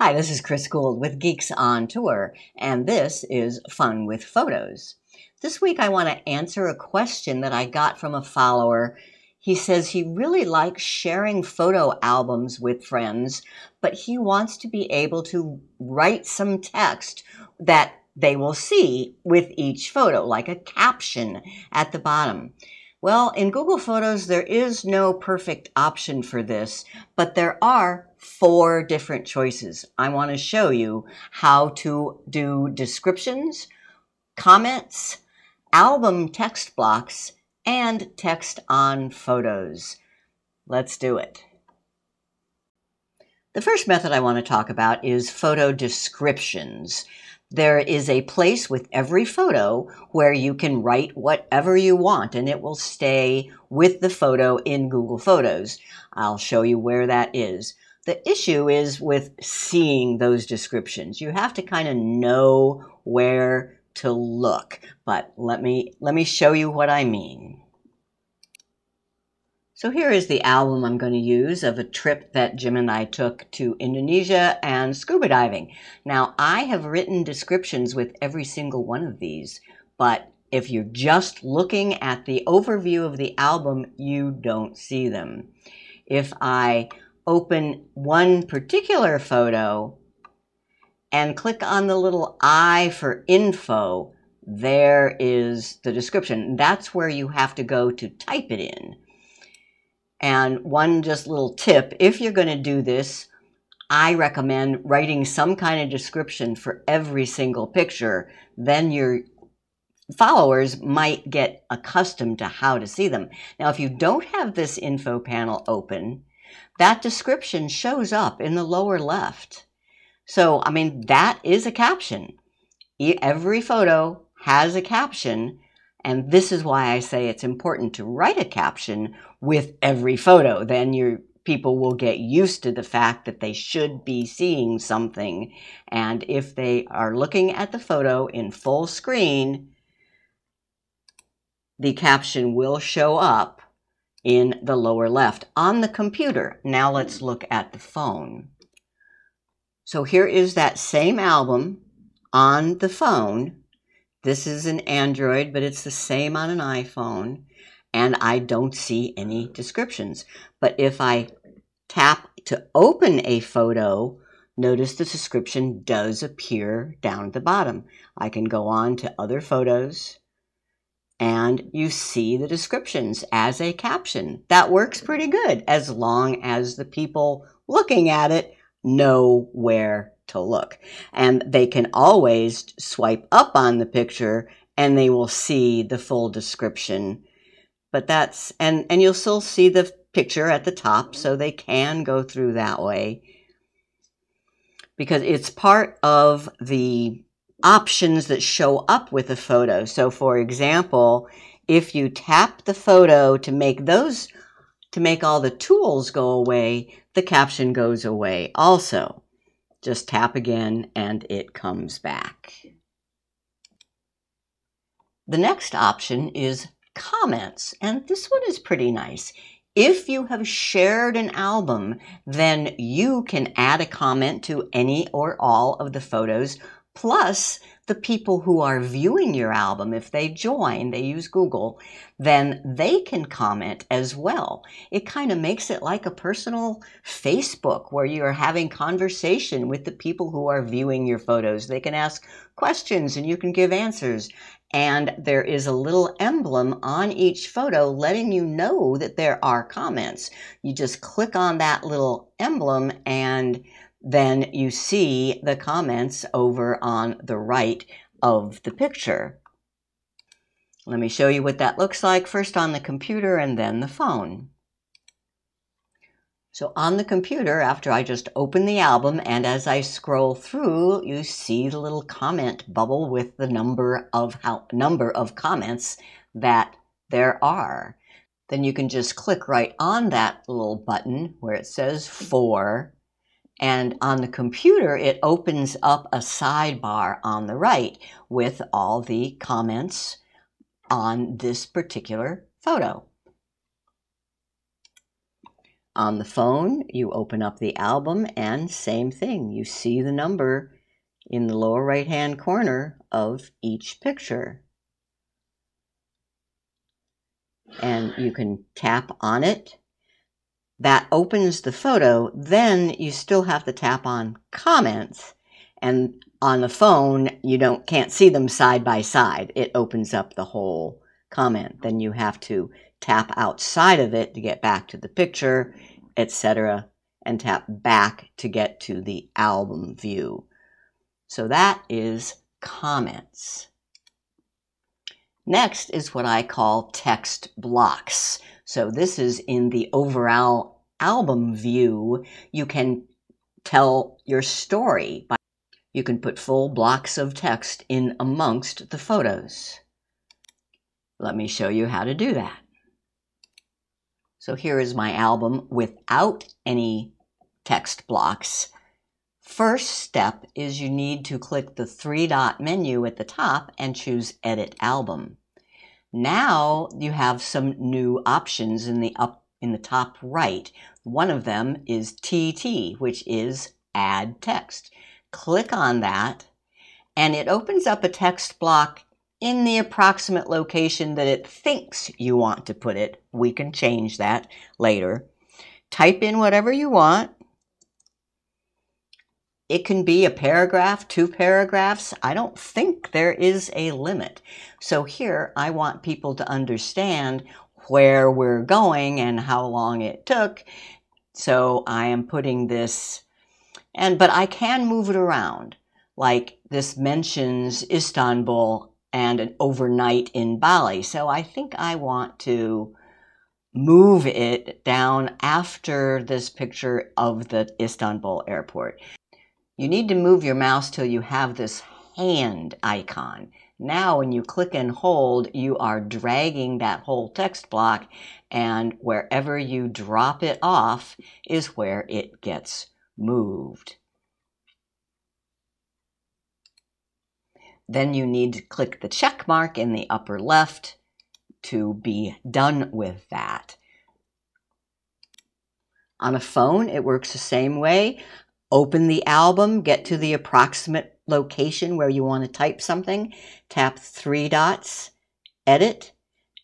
Hi, this is Chris Guld with Geeks on Tour, and this is Fun with Photos. This week I want to answer a question that I got from a follower. He says he really likes sharing photo albums with friends, but he wants to be able to write some text that they will see with each photo, like a caption at the bottom. Well, in Google Photos, there is no perfect option for this, but there are 4 different choices. I want to show you how to do descriptions, comments, album text blocks, and text on photos. Let's do it. The first method I want to talk about is photo descriptions. There is a place with every photo where you can write whatever you want, and it will stay with the photo in Google Photos. I'll show you where that is. The issue is with seeing those descriptions. You have to kind of know where to look, but let me show you what I mean. So here is the album I'm going to use of a trip that Jim and I took to Indonesia and scuba diving. Now, I have written descriptions with every single one of these, but if you're just looking at the overview of the album, you don't see them. If I open one particular photo and click on the little I for info, there is the description. That's where you have to go to type it in. And one just little tip, if you're going to do this, I recommend writing some kind of description for every single picture. Then your followers might get accustomed to how to see them. Now, if you don't have this info panel open, that description shows up in the lower left. So, I mean, that is a caption. Every photo has a caption. And this is why I say it's important to write a caption with every photo. Then your people will get used to the fact that they should be seeing something. And if they are looking at the photo in full screen, the caption will show up in the lower left on the computer. Now let's look at the phone. So here is that same album on the phone. This is an Android, but it's the same on an iPhone, and I don't see any descriptions. But if I tap to open a photo, notice the description does appear down at the bottom. I can go on to other photos, and you see the descriptions as a caption. That works pretty good, as long as the people looking at it know where to look. And they can always swipe up on the picture and they will see the full description. But that's, and you'll still see the picture at the top, so they can go through that way because it's part of the options that show up with a photo. So for example, if you tap the photo to make all the tools go away, the caption goes away also. Just tap again and it comes back. The next option is comments, and this one is pretty nice. If you have shared an album, then you can add a comment to any or all of the photos, plus the people who are viewing your album, if they join, they use Google, then they can comment as well. It kind of makes it like a personal Facebook where you're having conversation with the people who are viewing your photos. They can ask questions and you can give answers. And there is a little emblem on each photo letting you know that there are comments. You just click on that little emblem and then you see the comments over on the right of the picture. Let me show you what that looks like, first on the computer and then the phone. So on the computer, after I just open the album and as I scroll through, you see the little comment bubble with the number of comments that there are. Then you can just click right on that little button where it says 4. And on the computer, it opens up a sidebar on the right with all the comments on this particular photo. On the phone, you open up the album and same thing. You see the number in the lower right-hand corner of each picture. And you can tap on it. That opens the photo. Then you still have to tap on comments. And on the phone, you can't see them side by side. It opens up the whole comment. Then you have to tap outside of it to get back to the picture, etc., and tap back to get to the album view. So that is comments. Next is what I call text blocks. So this is in the overall album view. You can tell your story. You can put full blocks of text in amongst the photos. Let me show you how to do that. So here is my album without any text blocks. First step is you need to click the three-dot menu at the top and choose Edit Album. Now you have some new options in the top right. One of them is TT, which is Add Text. Click on that, and it opens up a text block in the approximate location that it thinks you want to put it. We can change that later. Type in whatever you want. It can be a paragraph, two paragraphs. I don't think there is a limit. So here I want people to understand where we're going and how long it took. So I am putting this, but I can move it around. Like this mentions Istanbul and an overnight in Bali. So I think I want to move it down after this picture of the Istanbul airport. You need to move your mouse till you have this hand icon. Now when you click and hold, you are dragging that whole text block, and wherever you drop it off is where it gets moved. Then you need to click the check mark in the upper left to be done with that. On a phone, it works the same way. Open the album, get to the approximate location where you want to type something, tap three dots, edit,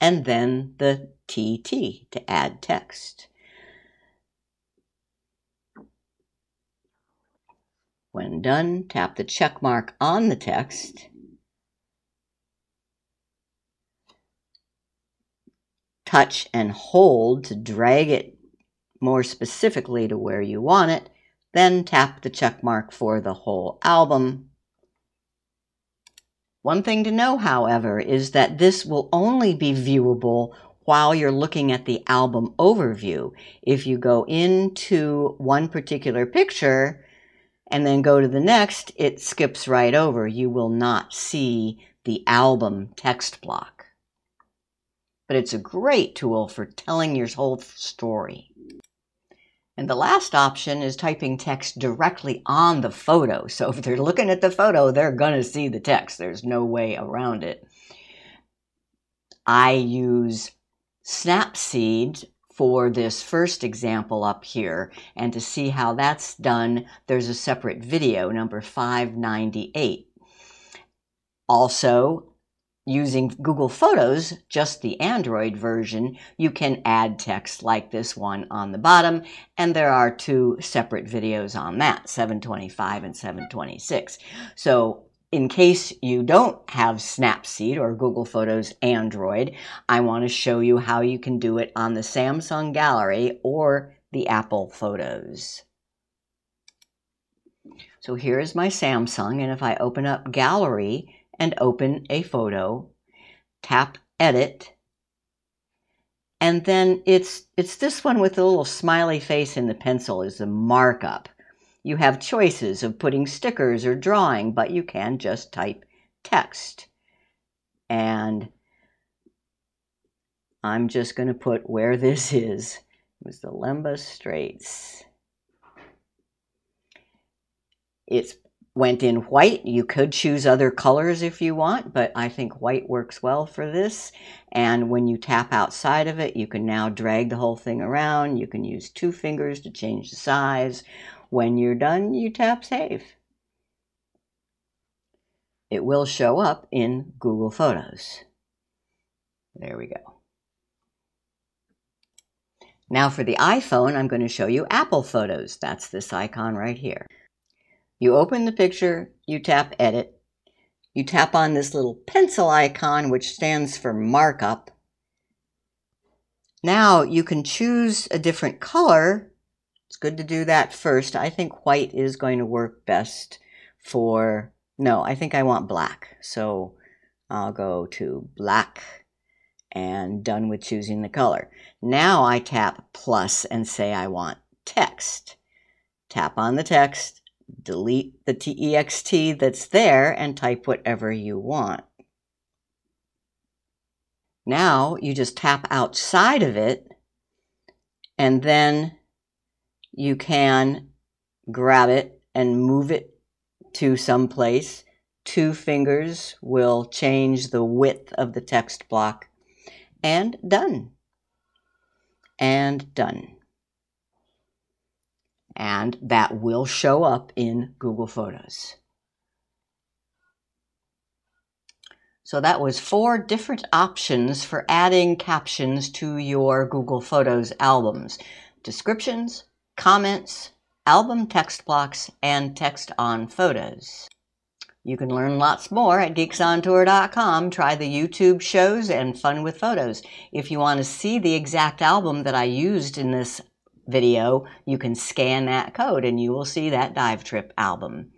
and then the TT to add text. When done, tap the check mark on the text. Touch and hold to drag it more specifically to where you want it. Then tap the check mark for the whole album. One thing to know, however, is that this will only be viewable while you're looking at the album overview. If you go into one particular picture and then go to the next, it skips right over. You will not see the album text block. But it's a great tool for telling your whole story. And the last option is typing text directly on the photo. So if they're looking at the photo, they're gonna see the text. There's no way around it. I use Snapseed for this first example up here. And to see how that's done, there's a separate video, number 598. Also, using Google Photos, just the Android version, you can add text like this one on the bottom, and there are two separate videos on that, 725 and 726. So in case you don't have Snapseed or Google Photos Android, I want to show you how you can do it on the Samsung Gallery or the Apple Photos. So here is my Samsung, and if I open up Gallery and open a photo, tap edit, and then it's this one with the little smiley face and the pencil is the markup. You have choices of putting stickers or drawing, but you can just type text. And I'm just gonna put where this is. It was the Lembas Straits. It's went in white. You could choose other colors if you want, but I think white works well for this. And when you tap outside of it, you can now drag the whole thing around. You can use two fingers to change the size. When you're done, you tap save. It will show up in Google Photos. There we go. Now for the iPhone, I'm going to show you Apple Photos. That's this icon right here. You open the picture, you tap edit, you tap on this little pencil icon, which stands for markup. Now you can choose a different color. It's good to do that first. I think white is going to work best for, no, I think I want black. So I'll go to black and done with choosing the color. Now I tap plus and say I want text. Tap on the text, delete the text that's there, and type whatever you want. Now you just tap outside of it, and then you can grab it and move it to some place. Two fingers will change the width of the text block. And done. And done. And that will show up in Google Photos. So that was 4 different options for adding captions to your Google Photos albums. Descriptions, comments, album text blocks, and text on photos. You can learn lots more at GeeksOnTour.com. Try the YouTube shows and fun with photos. If you want to see the exact album that I used in this video, you can scan that code and you will see that dive trip album.